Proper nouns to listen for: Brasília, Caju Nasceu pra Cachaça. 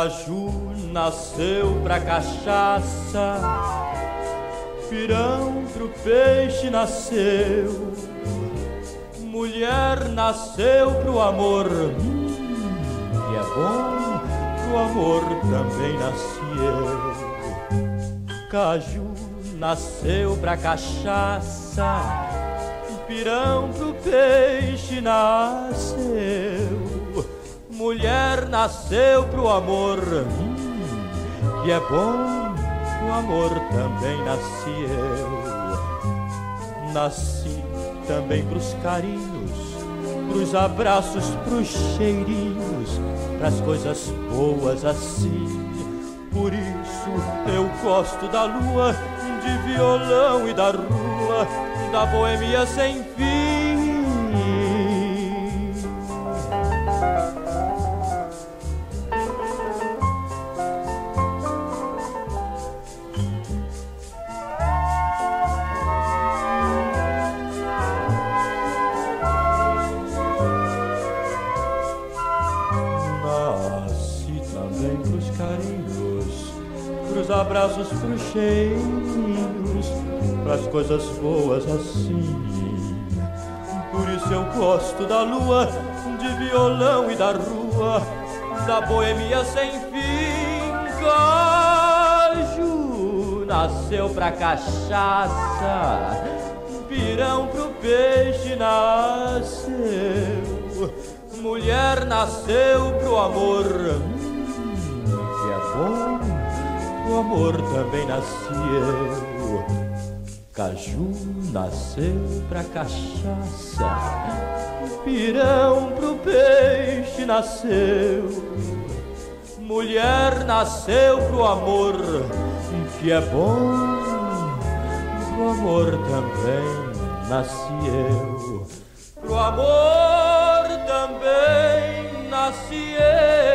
Caju nasceu pra cachaça, pirão pro peixe nasceu, mulher nasceu pro amor, e é bom pro amor também nasceu. Caju nasceu pra cachaça, pirão pro peixe nasceu, mulher nasceu pro amor, e é bom o amor também nasceu. Nasci também pros carinhos, pros abraços, pros cheirinhos, pras coisas boas assim. Por isso eu gosto da lua, de violão e da rua, da boemia sem fim. Pros carinhos, pros abraços, pros cheiros, pras coisas boas assim. Por isso eu gosto da lua, de violão e da rua, da boemia sem fim. Caju nasceu pra cachaça, pirão pro peixe nasceu, mulher nasceu pro amor, o amor também nasceu. Caju nasceu pra cachaça, pirão pro peixe nasceu, mulher nasceu pro amor, que é bom pro amor também nasceu, pro amor também nasceu.